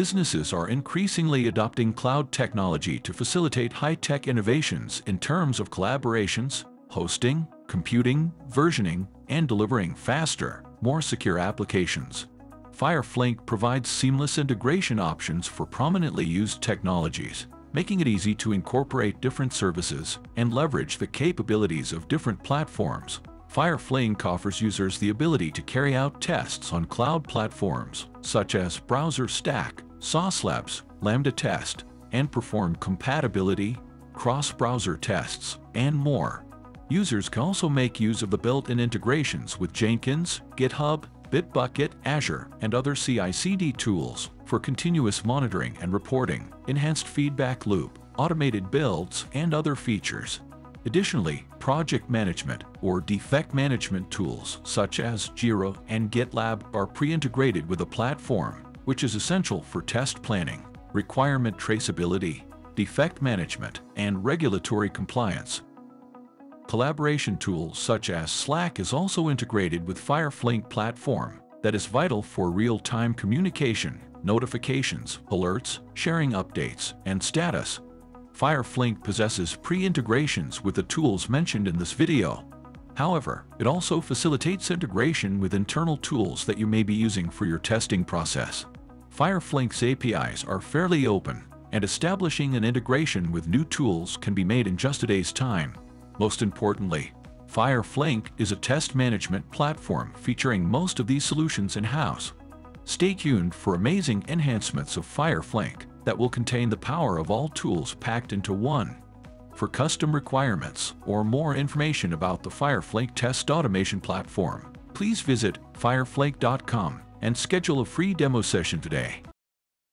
businesses are increasingly adopting cloud technology to facilitate high-tech innovations in terms of collaborations, hosting, computing, versioning, and delivering faster, more secure applications. FireFlink provides seamless integration options for prominently used technologies, making it easy to incorporate different services and leverage the capabilities of different platforms. FireFlink offers users the ability to carry out tests on cloud platforms such as BrowserStack, Sauce Labs, LambdaTest, and perform compatibility, cross-browser tests, and more. Users can also make use of the built-in integrations with Jenkins, GitHub, Bitbucket, Azure, and other CI/CD tools for continuous monitoring and reporting, enhanced feedback loop, automated builds, and other features. Additionally, project management or defect management tools such as Jira and GitLab are pre-integrated with the platform, which is essential for test planning, requirement traceability, defect management, and regulatory compliance. Collaboration tools such as Slack is also integrated with FireFlink platform that is vital for real-time communication, notifications, alerts, sharing updates, and status. FireFlink possesses pre-integrations with the tools mentioned in this video. However, it also facilitates integration with internal tools that you may be using for your testing process. FireFlink's APIs are fairly open, and establishing an integration with new tools can be made in just a day's time. Most importantly, FireFlink is a test management platform featuring most of these solutions in-house. Stay tuned for amazing enhancements of FireFlink that will contain the power of all tools packed into one. For custom requirements or more information about the FireFlink test automation platform, please visit fireflink.com and schedule a free demo session today.